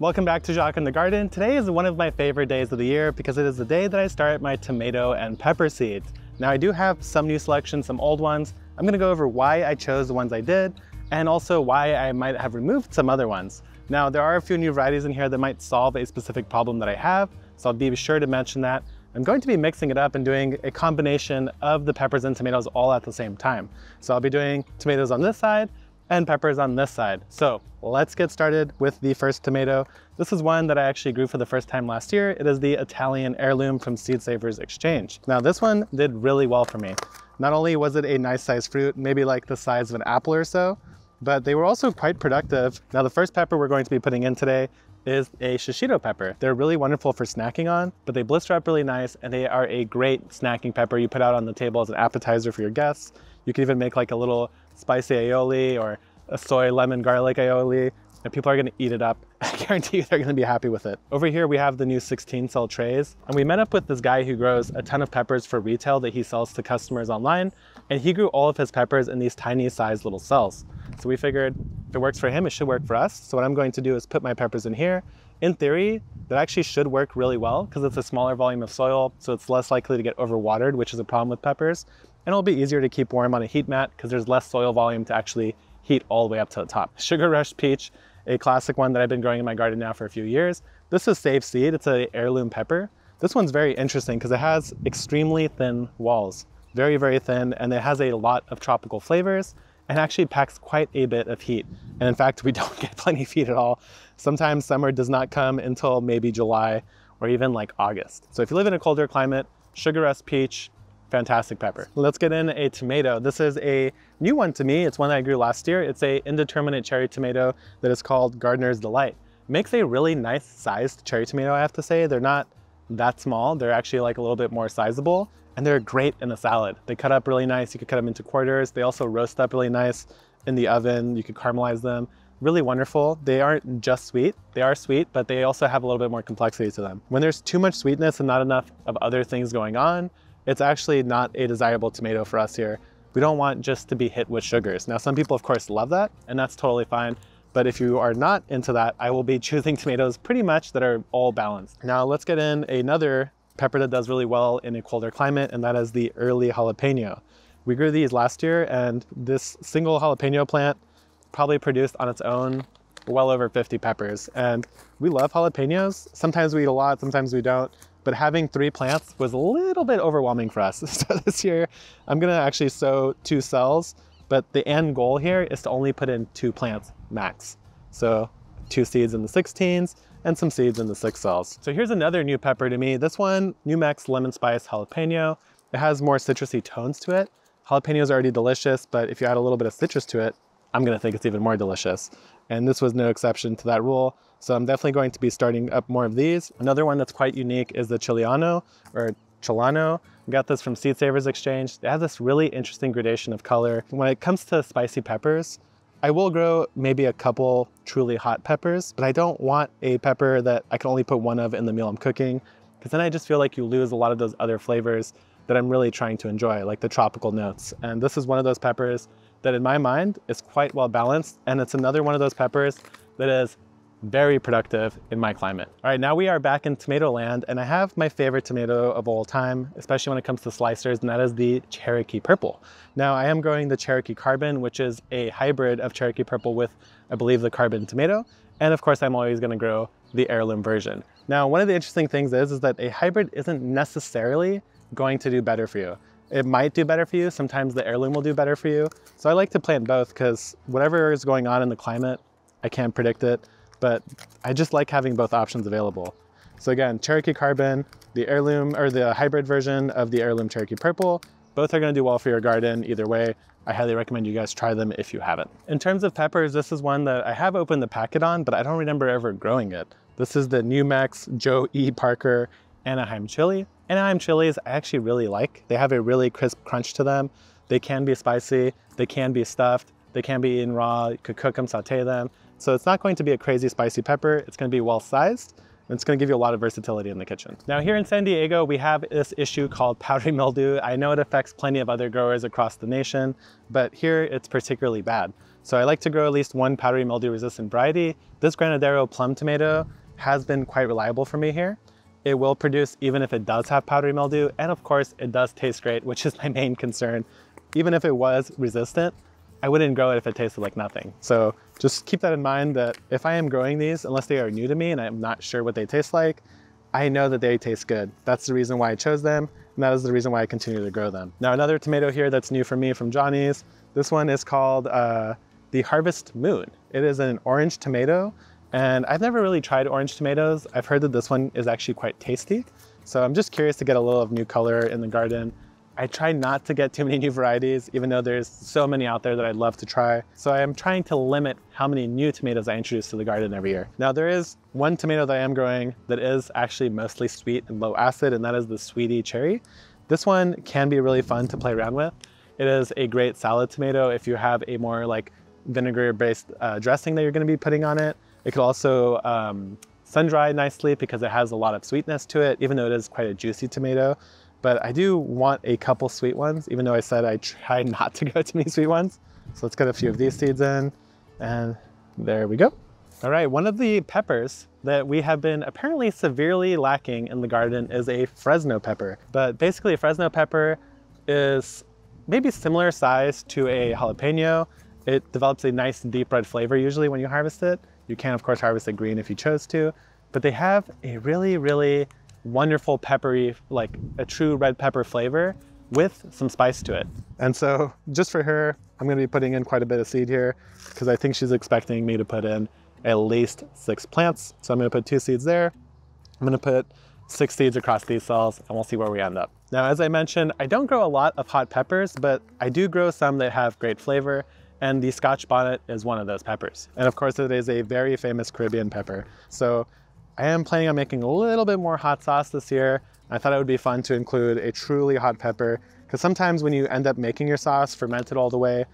Welcome back to Jacques in the Garden. Today is one of my favorite days of the year because it is the day that I start my tomato and pepper seeds. Now I do have some new selections, some old ones. I'm gonna go over why I chose the ones I did and also why I might have removed some other ones. Now there are a few new varieties in here that might solve a specific problem that I have, so I'll be sure to mention that. I'm going to be mixing it up and doing a combination of the peppers and tomatoes all at the same time. So I'll be doing tomatoes on this side and peppers on this side. So let's get started with the first tomato. This is one that I actually grew for the first time last year. It is the Italian heirloom from Seed Savers Exchange. Now this one did really well for me. Not only was it a nice sized fruit, maybe like the size of an apple or so, but they were also quite productive. Now the first pepper we're going to be putting in today is a shishito pepper. They're really wonderful for snacking on, but they blister up really nice and they are a great snacking pepper you put out on the table as an appetizer for your guests. You can even make like a little spicy aioli or a soy lemon garlic aioli, and people are gonna eat it up. I guarantee you they're gonna be happy with it. Over here we have the new 16 cell trays, and we met up with this guy who grows a ton of peppers for retail that he sells to customers online, and he grew all of his peppers in these tiny sized little cells. So we figured if it works for him, it should work for us. So what I'm going to do is put my peppers in here. In theory, that actually should work really well because it's a smaller volume of soil, so it's less likely to get overwatered, which is a problem with peppers. And it'll be easier to keep warm on a heat mat because there's less soil volume to actually heat all the way up to the top. Sugar Rush Peach, a classic one that I've been growing in my garden now for a few years. This is Save Seed, it's an heirloom pepper. This one's very interesting because it has extremely thin walls, very, very thin, and it has a lot of tropical flavors and actually packs quite a bit of heat. And in fact, we don't get plenty of heat at all. Sometimes summer does not come until maybe July or even like August. So if you live in a colder climate, Sugar Rush Peach, fantastic pepper. Let's get in a tomato. This is a new one to me. It's one that I grew last year. It's an indeterminate cherry tomato that is called Gardener's Delight. Makes a really nice sized cherry tomato, I have to say. They're not that small. They're actually like a little bit more sizable, and they're great in a salad. They cut up really nice. You could cut them into quarters. They also roast up really nice in the oven. You could caramelize them. Really wonderful. They aren't just sweet. They are sweet, but they also have a little bit more complexity to them. When there's too much sweetness and not enough of other things going on, it's actually not a desirable tomato for us here. We don't want just to be hit with sugars. Now, some people of course love that, and that's totally fine. But if you are not into that, I will be choosing tomatoes pretty much that are all balanced. Now let's get in another pepper that does really well in a colder climate, and that is the early jalapeno. We grew these last year, and this single jalapeno plant probably produced on its own well over 50 peppers. And we love jalapenos. Sometimes we eat a lot, sometimes we don't. But having three plants was a little bit overwhelming for us. So this year, I'm gonna actually sow two cells, but the end goal here is to only put in two plants max. So 2 seeds in the 16s and some seeds in the 6 cells. So here's another new pepper to me. This one, Numex Lemon Spice Jalapeno. It has more citrusy tones to it. Jalapenos are already delicious, but if you add a little bit of citrus to it, I'm gonna think it's even more delicious. And this was no exception to that rule. So I'm definitely going to be starting up more of these. Another one that's quite unique is the Chileano or Chileano. We got this from Seed Savers Exchange. It has this really interesting gradation of color. When it comes to spicy peppers, I will grow maybe a couple truly hot peppers, but I don't want a pepper that I can only put one of in the meal I'm cooking, because then I just feel like you lose a lot of those other flavors that I'm really trying to enjoy, like the tropical notes. And this is one of those peppers that in my mind is quite well balanced, and it's another one of those peppers that is very productive in my climate. All right, now we are back in tomato land, and I have my favorite tomato of all time, especially when it comes to slicers, and that is the Cherokee Purple. Now I am growing the Cherokee Carbon, which is a hybrid of Cherokee Purple with, I believe, the Carbon tomato. And of course, I'm always gonna grow the heirloom version. Now, one of the interesting things is that a hybrid isn't necessarily going to do better for you. It might do better for you. Sometimes the heirloom will do better for you. So I like to plant both because whatever is going on in the climate, I can't predict it, but I just like having both options available. So again, Cherokee Carbon, the heirloom or the hybrid version of the heirloom Cherokee Purple, both are gonna do well for your garden either way. I highly recommend you guys try them if you haven't. In terms of peppers, this is one that I have opened the packet on, but I don't remember ever growing it. This is the Numex Joe E. Parker Anaheim Chili. Anaheim chilies I actually really like. They have a really crisp crunch to them. They can be spicy, they can be stuffed, they can be eaten raw, you could cook them, saute them. So it's not going to be a crazy spicy pepper. It's gonna be well-sized, and it's gonna give you a lot of versatility in the kitchen. Now here in San Diego, we have this issue called powdery mildew. I know it affects plenty of other growers across the nation, but here it's particularly bad. So I like to grow at least one powdery mildew resistant variety. This Granadero plum tomato has been quite reliable for me here. It will produce even if it does have powdery mildew, and of course it does taste great, which is my main concern. Even if it was resistant, I wouldn't grow it if it tasted like nothing. So just keep that in mind, that if I am growing these, unless they are new to me and I'm not sure what they taste like, I know that they taste good. That's the reason why I chose them, and that is the reason why I continue to grow them. Now another tomato here that's new for me from Johnny's, this one is called the Harvest Moon. It is an orange tomato, and I've never really tried orange tomatoes. I've heard that this one is actually quite tasty, so I'm just curious to get a little of new color in the garden. I try not to get too many new varieties, even though there's so many out there that I'd love to try. So I am trying to limit how many new tomatoes I introduce to the garden every year. Now there is one tomato that I am growing that is actually mostly sweet and low acid, and that is the Sweetie Cherry. This one can be really fun to play around with. It is a great salad tomato if you have a more like vinegar-based dressing that you're gonna be putting on it. It could also sun-dry nicely because it has a lot of sweetness to it, even though it is quite a juicy tomato. But I do want a couple sweet ones, even though I said I try not to go too many sweet ones. So let's get a few of these seeds in, and there we go. All right, one of the peppers that we have been apparently severely lacking in the garden is a Fresno pepper. But basically a Fresno pepper is maybe similar size to a jalapeno. It develops a nice deep red flavor usually when you harvest it. You can of course harvest it green if you chose to, but they have a really, really wonderful peppery, like a true red pepper flavor with some spice to it. And so just for her, I'm gonna be putting in quite a bit of seed here because I think she's expecting me to put in at least 6 plants. So I'm gonna put 2 seeds there. I'm gonna put 6 seeds across these cells, and we'll see where we end up. Now, as I mentioned, I don't grow a lot of hot peppers, but I do grow some that have great flavor, and the Scotch bonnet is one of those peppers. And of course it is a very famous Caribbean pepper. So I am planning on making a little bit more hot sauce this year. I thought it would be fun to include a truly hot pepper, because sometimes when you end up making your sauce, fermented all the way,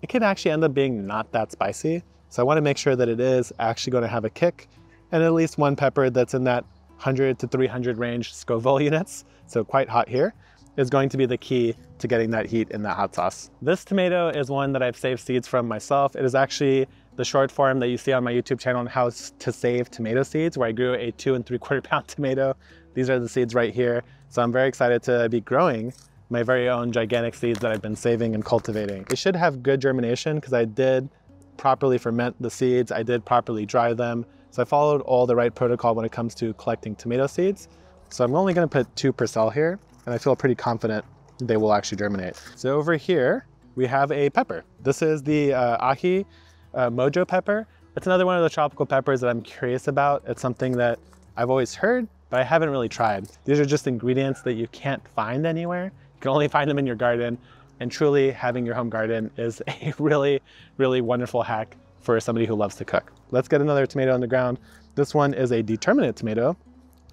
it can actually end up being not that spicy. So I want to make sure that it is actually going to have a kick, and at least one pepper that's in that 100 to 300 range Scoville units, so quite hot here, is going to be the key to getting that heat in that hot sauce. This tomato is one that I've saved seeds from myself. It is actually the short form that you see on my YouTube channel on how to save tomato seeds, where I grew a 2 3/4 pound tomato. These are the seeds right here. So I'm very excited to be growing my very own gigantic seeds that I've been saving and cultivating. It should have good germination because I did properly ferment the seeds. I did properly dry them. So I followed all the right protocol when it comes to collecting tomato seeds. So I'm only gonna put 2 per cell here, and I feel pretty confident they will actually germinate. So over here, we have a pepper. This is the ají mojo pepper. It's another one of the tropical peppers that I'm curious about. It's something that I've always heard, but I haven't really tried. These are just ingredients that you can't find anywhere. You can only find them in your garden, and truly having your home garden is a really, really wonderful hack for somebody who loves to cook. Let's get another tomato on the ground. This one is a determinate tomato.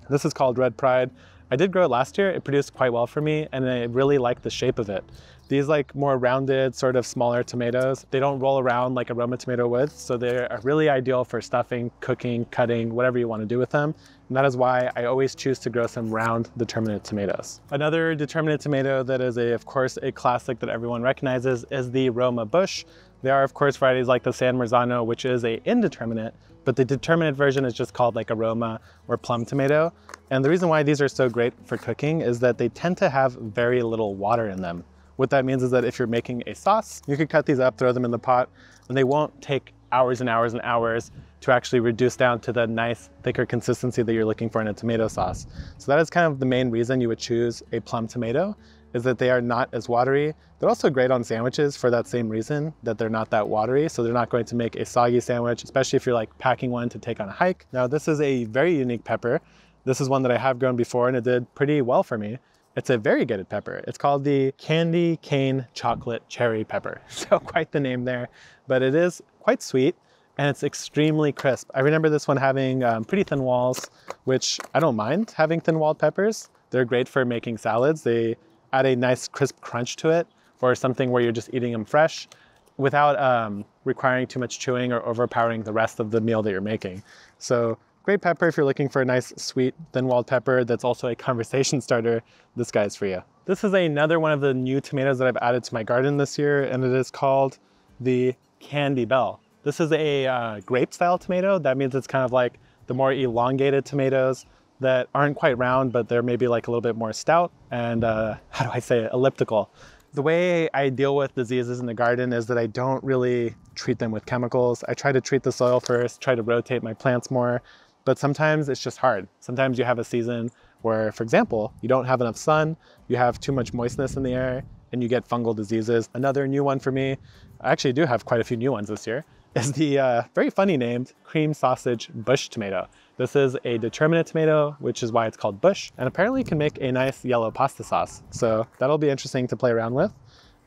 This is called Red Pride. I did grow it last year. It produced quite well for me, and I really like the shape of it. These like more rounded, sort of smaller tomatoes, they don't roll around like a Roma tomato would, so they're really ideal for stuffing, cooking, cutting, whatever you want to do with them. And that is why I always choose to grow some round determinate tomatoes. Another determinate tomato that is, of course, a classic that everyone recognizes is the Roma Bush. There are, of course, varieties like the San Marzano, which is an indeterminate, but the determinate version is just called like a Roma or plum tomato. And the reason why these are so great for cooking is that they tend to have very little water in them. What that means is that if you're making a sauce, you could cut these up, throw them in the pot, and they won't take hours and hours and hours to actually reduce down to the nice, thicker consistency that you're looking for in a tomato sauce. So that is kind of the main reason you would choose a plum tomato, is that they are not as watery. They're also great on sandwiches for that same reason, that they're not that watery, so they're not going to make a soggy sandwich, especially if you're like packing one to take on a hike. Now, this is a very unique pepper. This is one that I have grown before, and it did pretty well for me. It's a variegated pepper. It's called the candy cane chocolate cherry pepper. So quite the name there, but it is quite sweet, and it's extremely crisp. I remember this one having pretty thin walls, which I don't mind having thin-walled peppers. They're great for making salads. They add a nice crisp crunch to it, or something where you're just eating them fresh without requiring too much chewing or overpowering the rest of the meal that you're making. So great pepper if you're looking for a nice, sweet, thin-walled pepper that's also a conversation starter, this guy's for you. This is another one of the new tomatoes that I've added to my garden this year, and it is called the Candy Bell. This is a grape style tomato. That means it's kind of like the more elongated tomatoes that aren't quite round, but they're maybe like a little bit more stout and how do I say it? Elliptical. The way I deal with diseases in the garden is that I don't really treat them with chemicals. I try to treat the soil first, try to rotate my plants more, but sometimes it's just hard. Sometimes you have a season where, for example, you don't have enough sun, you have too much moistness in the air, and you get fungal diseases. Another new one for me, I actually do have quite a few new ones this year, is the very funny named cream sausage bush tomato. This is a determinate tomato, which is why it's called bush, and apparently can make a nice yellow pasta sauce. So that'll be interesting to play around with.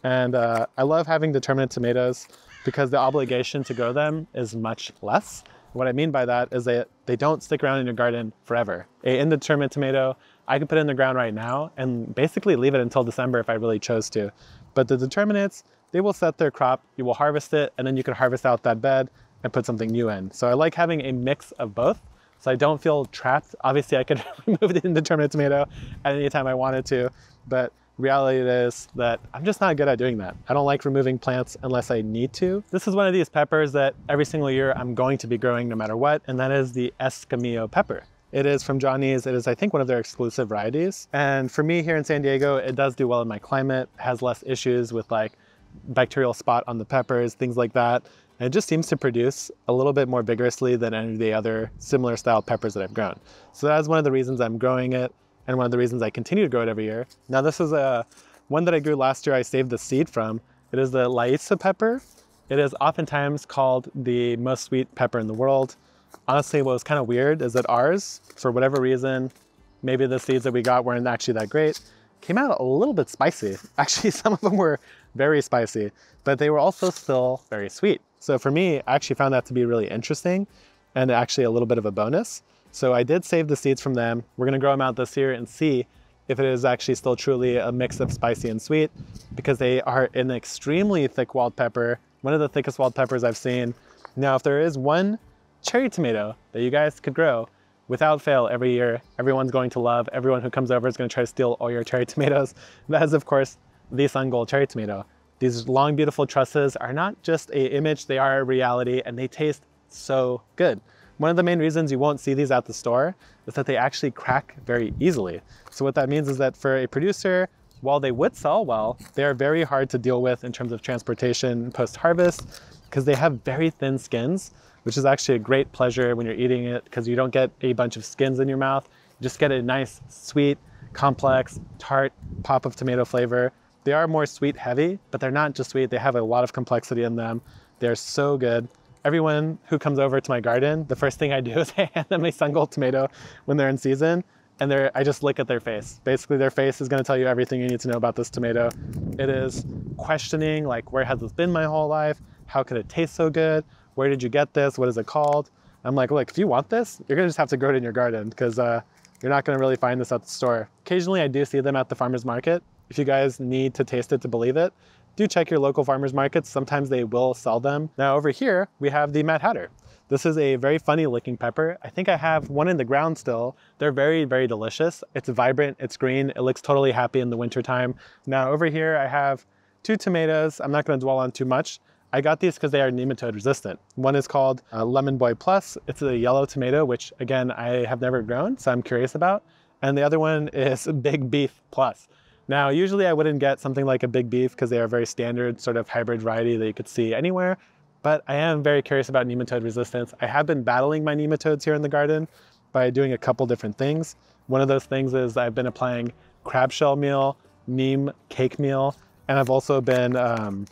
And I love having determinate tomatoes because the obligation to grow them is much less. What I mean by that is that they don't stick around in your garden forever. An indeterminate tomato, I can put it in the ground right now and basically leave it until December if I really chose to. But the determinates, they will set their crop, you will harvest it, and then you can harvest out that bed and put something new in. So I like having a mix of both, so I don't feel trapped. Obviously I could remove the indeterminate tomato at any time I wanted to, but reality is that I'm just not good at doing that. I don't like removing plants unless I need to. This is one of these peppers that every single year I'm going to be growing no matter what, and that is the Escamillo pepper. It is from Johnny's. It is, I think, one of their exclusive varieties. And for me here in San Diego, it does do well in my climate, has less issues with like bacterial spot on the peppers, things like that. And it just seems to produce a little bit more vigorously than any of the other similar style peppers that I've grown. So that's one of the reasons I'm growing it and one of the reasons I continue to grow it every year. Now this is one that I grew last year. I saved the seed from. It is the Laisa pepper. It is oftentimes called the most sweet pepper in the world. Honestly, what was kind of weird is that ours, for whatever reason, maybe the seeds that we got weren't actually that great, came out a little bit spicy. Actually, some of them were very spicy, but they were also still very sweet. So for me, I actually found that to be really interesting and actually a little bit of a bonus. So I did save the seeds from them. We're gonna grow them out this year and see if it is actually still truly a mix of spicy and sweet, because they are an extremely thick walled pepper, one of the thickest walled peppers I've seen. Now, if there is one cherry tomato that you guys could grow without fail every year, everyone's going to love, everyone who comes over is going to try to steal all your cherry tomatoes, that is of course the Sungold cherry tomato. These long beautiful trusses are not just an image, they are a reality, and they taste so good. One of the main reasons you won't see these at the store is that they actually crack very easily. So what that means is that for a producer, while they would sell well, they are very hard to deal with in terms of transportation post-harvest, because they have very thin skins, which is actually a great pleasure when you're eating it, because you don't get a bunch of skins in your mouth. You just get a nice, sweet, complex, tart pop of tomato flavor. They are more sweet heavy, but they're not just sweet. They have a lot of complexity in them. They're so good. Everyone who comes over to my garden, the first thing I do is I hand them a Sungold tomato when they're in season, and I just look at their face. Basically, their face is gonna tell you everything you need to know about this tomato. It is questioning, like, where has this been my whole life? How could it taste so good? Where did you get this? What is it called? I'm like, look, if you want this, you're gonna just have to grow it in your garden, because you're not gonna really find this at the store. Occasionally I do see them at the farmer's market. If you guys need to taste it to believe it, do check your local farmer's markets. Sometimes they will sell them. Now over here, we have the Mad Hatter. This is a very funny looking pepper. I think I have one in the ground still. They're very, very delicious. It's vibrant, it's green, it looks totally happy in the wintertime. Now over here, I have two tomatoes. I'm not gonna dwell on too much. I got these because they are nematode resistant. One is called Lemon Boy Plus. It's a yellow tomato, which again, I have never grown, so I'm curious about. And the other one is Big Beef Plus. Now, usually I wouldn't get something like a Big Beef because they are a very standard sort of hybrid variety that you could see anywhere, but I am very curious about nematode resistance. I have been battling my nematodes here in the garden by doing a couple different things. One of those things is I've been applying crab shell meal, neem cake meal, and I've also been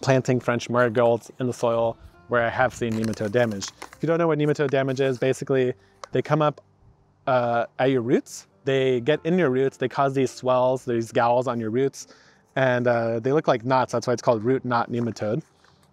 planting French marigolds in the soil where I have seen nematode damage. If you don't know what nematode damage is, basically they come up at your roots, they get in your roots, they cause these swells, these galls on your roots, and they look like knots. That's why it's called root knot nematode.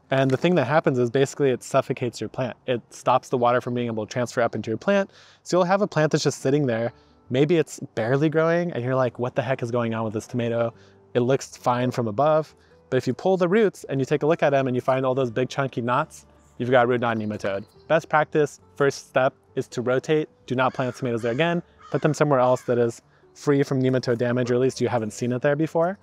And the thing that happens is basically it suffocates your plant. It stops the water from being able to transfer up into your plant. So you'll have a plant that's just sitting there. Maybe it's barely growing and you're like, what the heck is going on with this tomato? It looks fine from above. But if you pull the roots and you take a look at them and you find all those big chunky knots, you've got root knot nematode. Best practice, first step is to rotate. Do not plant tomatoes there again. Put them somewhere else that is free from nematode damage, or at least you haven't seen it there before.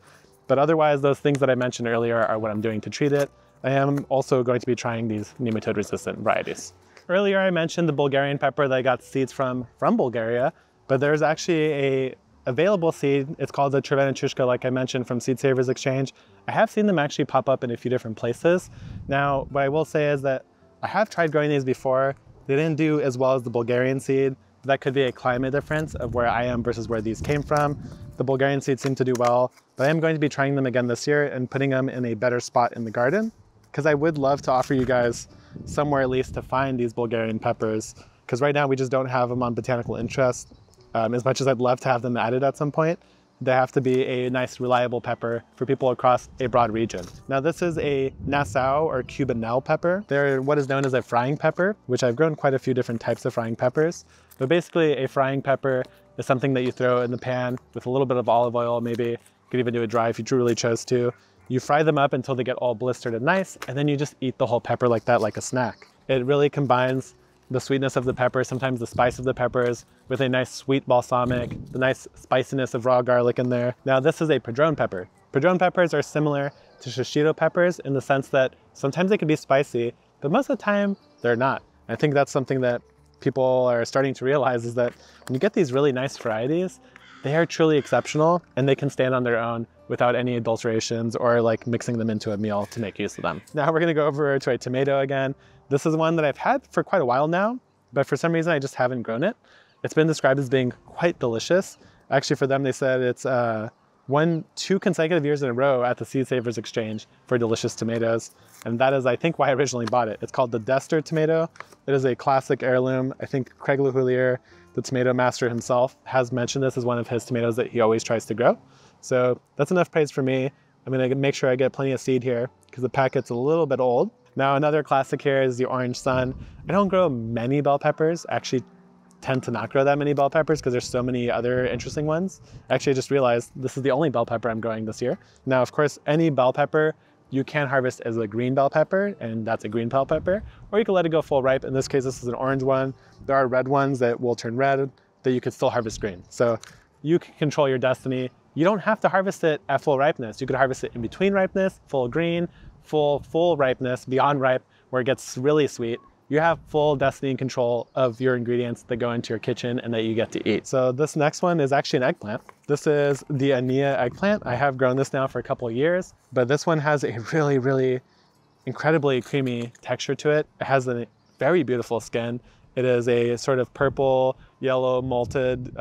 But otherwise, those things that I mentioned earlier are what I'm doing to treat it. I am also going to be trying these nematode-resistant varieties. Earlier I mentioned the Bulgarian pepper that I got seeds from Bulgaria, but there's actually a available seed. It's called the Trevena Trushka, like I mentioned, from Seed Savers Exchange. I have seen them actually pop up in a few different places. Now, what I will say is that I have tried growing these before. They didn't do as well as the Bulgarian seed. That could be a climate difference of where I am versus where these came from. The Bulgarian seeds seem to do well, but I am going to be trying them again this year and putting them in a better spot in the garden, because I would love to offer you guys somewhere at least to find these Bulgarian peppers, because right now we just don't have them on Botanical Interest. As much as I'd love to have them added at some point, they have to be a nice, reliable pepper for people across a broad region. Now, this is a Nassau or Cubanel pepper. They're what is known as a frying pepper, which I've grown quite a few different types of frying peppers. But basically, a frying pepper is something that you throw in the pan with a little bit of olive oil, maybe. You could even do it dry if you truly chose to. You fry them up until they get all blistered and nice, and then you just eat the whole pepper like that, like a snack. It really combines the sweetness of the pepper, sometimes the spice of the peppers, with a nice sweet balsamic, the nice spiciness of raw garlic in there. Now, this is a Padron pepper. Padron peppers are similar to shishito peppers in the sense that sometimes they can be spicy, but most of the time they're not. I think that's something that people are starting to realize, is that when you get these really nice varieties, they are truly exceptional and they can stand on their own without any adulterations or like mixing them into a meal to make use of them. Now we're gonna go over to a tomato again. This is one that I've had for quite a while now, but for some reason I just haven't grown it. It's been described as being quite delicious. Actually, for them, they said it's two consecutive years in a row at the Seed Savers Exchange for delicious tomatoes. And that is, I think, why I originally bought it. It's called the Dester tomato. It is a classic heirloom. I think Craig LeHoulier, the tomato master himself, has mentioned this as one of his tomatoes that he always tries to grow. So that's enough praise for me. I'm gonna make sure I get plenty of seed here because the packet's a little bit old. Now, another classic here is the Orange Sun. I don't grow many bell peppers. I actually tend to not grow that many bell peppers because there's so many other interesting ones. Actually, I just realized this is the only bell pepper I'm growing this year. Now, of course, any bell pepper you can harvest as a green bell pepper, and that's a green bell pepper, or you can let it go full ripe. In this case, this is an orange one. There are red ones that will turn red that you could still harvest green. So you can control your destiny. You don't have to harvest it at full ripeness. You could harvest it in between ripeness, full green, full ripeness, beyond ripe, where it gets really sweet. You have full destiny and control of your ingredients that go into your kitchen and that you get to eat. So this next one is actually an eggplant. This is the Anea eggplant. I have grown this now for a couple of years, but this one has a really, really incredibly creamy texture to it. It has a very beautiful skin. It is a sort of purple, yellow, malted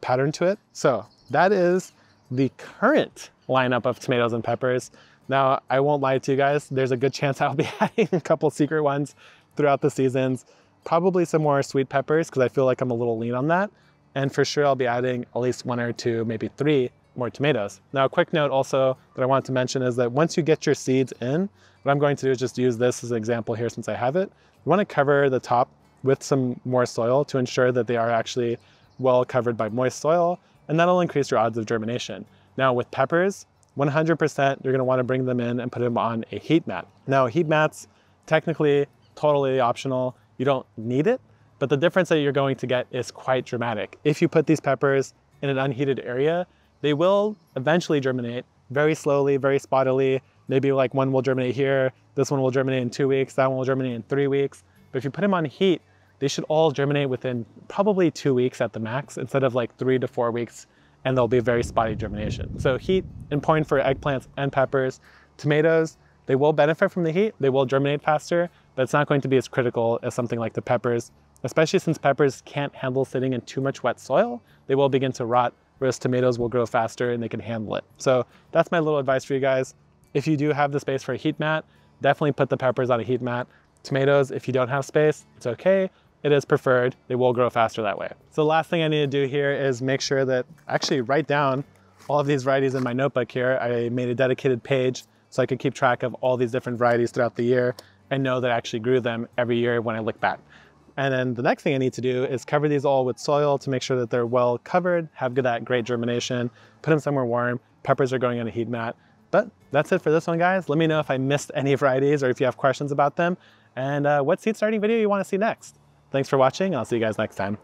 pattern to it. So that is the current lineup of tomatoes and peppers. Now, I won't lie to you guys, there's a good chance I'll be adding a couple secret ones throughout the seasons. Probably some more sweet peppers, because I feel like I'm a little lean on that. And for sure, I'll be adding at least one or two, maybe three more tomatoes. Now, a quick note also that I want to mention is that once you get your seeds in, what I'm going to do is just use this as an example here since I have it. You want to cover the top with some more soil to ensure that they are actually well covered by moist soil, and that'll increase your odds of germination. Now, with peppers, 100% you're gonna wanna bring them in and put them on a heat mat. Now, heat mats, technically totally optional. You don't need it, but the difference that you're going to get is quite dramatic. If you put these peppers in an unheated area, they will eventually germinate very slowly, very spottily. Maybe like one will germinate here, this one will germinate in 2 weeks, that one will germinate in 3 weeks. But if you put them on heat, they should all germinate within probably 2 weeks at the max, instead of like 3 to 4 weeks, and there'll be very spotty germination. So heat and point for eggplants and peppers. Tomatoes, they will benefit from the heat, they will germinate faster, but it's not going to be as critical as something like the peppers, especially since peppers can't handle sitting in too much wet soil. They will begin to rot, whereas tomatoes will grow faster and they can handle it. So that's my little advice for you guys. If you do have the space for a heat mat, definitely put the peppers on a heat mat. Tomatoes, if you don't have space, it's okay. It is preferred, they will grow faster that way. So the last thing I need to do here is make sure that I actually write down all of these varieties in my notebook here. I made a dedicated page so I could keep track of all these different varieties throughout the year and know that I actually grew them every year when I look back. And then the next thing I need to do is cover these all with soil to make sure that they're well covered, have that great germination, put them somewhere warm. Peppers are going on a heat mat. But that's it for this one, guys. Let me know if I missed any varieties or if you have questions about them and what seed starting video you want to see next. Thanks for watching, and I'll see you guys next time.